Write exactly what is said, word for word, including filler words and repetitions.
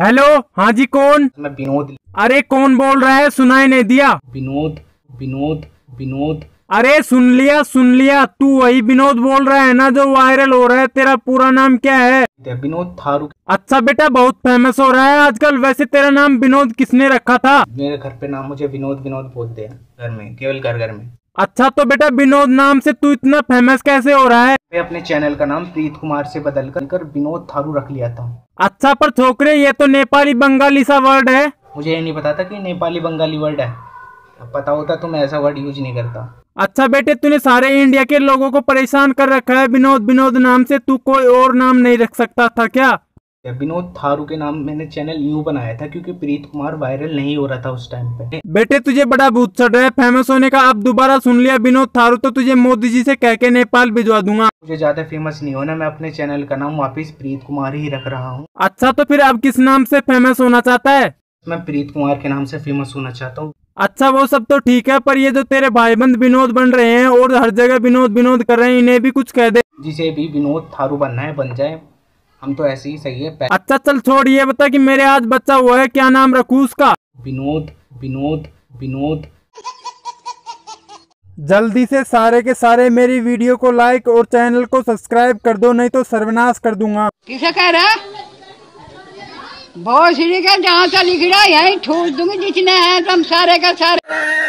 Hello, हाँ जी कौन? मैं विनोद। अरे कौन बोल रहा है, सुनाई नहीं दिया। विनोद विनोद विनोद। अरे सुन लिया सुन लिया, तू वही विनोद बोल रहा है ना जो वायरल हो रहा है। तेरा पूरा नाम क्या है? विनोद थारू। अच्छा बेटा, बहुत फेमस हो रहा है आजकल। वैसे तेरा नाम विनोद किसने रखा था? मेरे घर पे नाम मुझे विनोद विनोद बोलते हैं, घर में, केवल घर घर में। अच्छा तो बेटा विनोद नाम से तू इतना फेमस कैसे हो रहा है? मैं अपने चैनल का नाम प्रीत कुमार से बदल कर विनोद थारू रख लिया था। अच्छा पर छोकरे, ये तो नेपाली बंगाली सा वर्ड है। मुझे ये नहीं पता था कि नेपाली बंगाली वर्ड है, पता होता तो मैं ऐसा वर्ड यूज नहीं करता। अच्छा बेटे, तूने सारे इंडिया के लोगों को परेशान कर रखा है विनोद विनोद नाम से। तू कोई और नाम नहीं रख सकता था क्या? विनोद थारू के नाम मैंने चैनल न्यू बनाया था क्योंकि प्रीत कुमार वायरल नहीं हो रहा था उस टाइम पे। बेटे तुझे बड़ा भूत चढ़ रहा है फेमस होने का। अब दोबारा सुन लिया विनोद थारू तो तुझे मोदी जी से कह के नेपाल भिजवा दूंगा। मुझे ज्यादा फेमस नहीं होना, मैं अपने चैनल का नाम वापस प्रीत कुमार ही रख रहा हूँ। अच्छा तो फिर अब किस नाम से फेमस होना चाहता है? मैं प्रीत कुमार के नाम से फेमस होना चाहता हूँ। अच्छा वो सब तो ठीक है, पर ये जो तेरे भाईबंद विनोद बन रहे हैं और हर जगह विनोद विनोद कर रहे हैं, इन्हें भी कुछ कह दे। जिसे भी विनोद थारू बनना है बन जाए, हम तो ऐसे ही सही है। अच्छा चल छोड़, ये बता कि मेरे आज बच्चा हुआ है, क्या नाम रखूं उसका? विनोद विनोद विनोद। जल्दी से सारे के सारे मेरी वीडियो को लाइक और चैनल को सब्सक्राइब कर दो, नहीं तो सर्वनाश कर दूंगा। किसे कह रहा? बहुत सीढ़ी का जहाँ से लिख रहा है, यही छोड़ दूंगी जितने हैं तुम सारे का सारे।